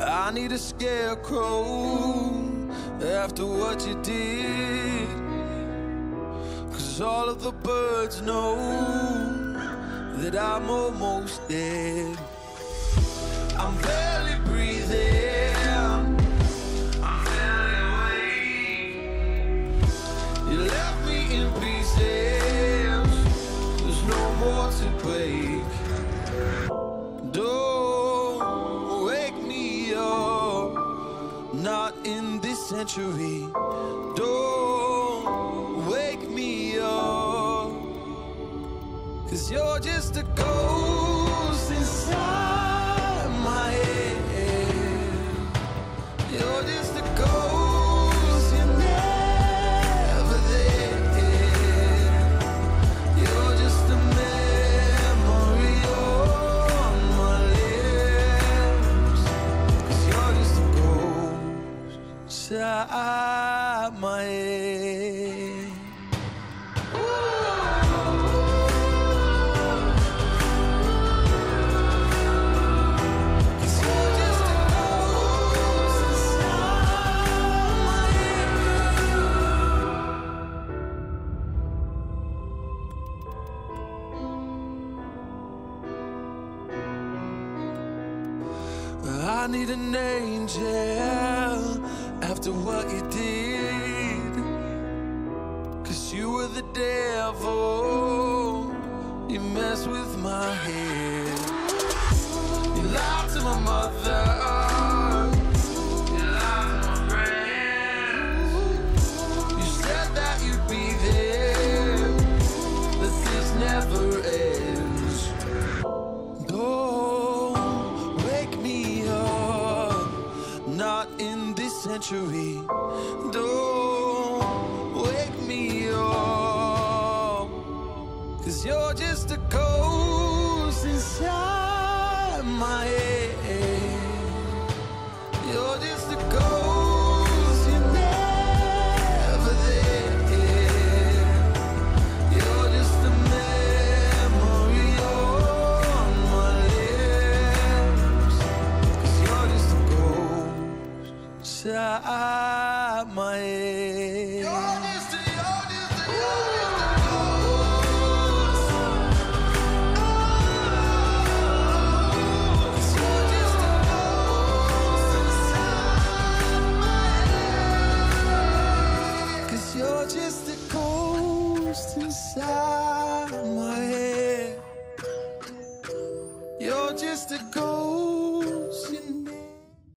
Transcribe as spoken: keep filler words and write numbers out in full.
I need a scarecrow after what you did, 'cause all of the birds know that I'm almost dead. I'm barely breathing, I'm barely awake. You left me in pieces, there's no more to break. Don't wake me up, not in this century. Don't wake me up, 'cause you're just a ghost inside. You're just a ghost, you're never there. You're just a memory on my lips, 'cause you're just a ghost inside my head. I need an angel after what you did, 'cause you were the devil, you messed with my head. You lied to my mother, you lied to my friends. You said that you'd be there, but this never ends. Not in this century. Don't wake me up, 'cause you're just a ghost inside my head. You're just a ghost, you're never there. You're just a memory on my lips, 'cause you're just a ghost inside my head. You're just a ghost in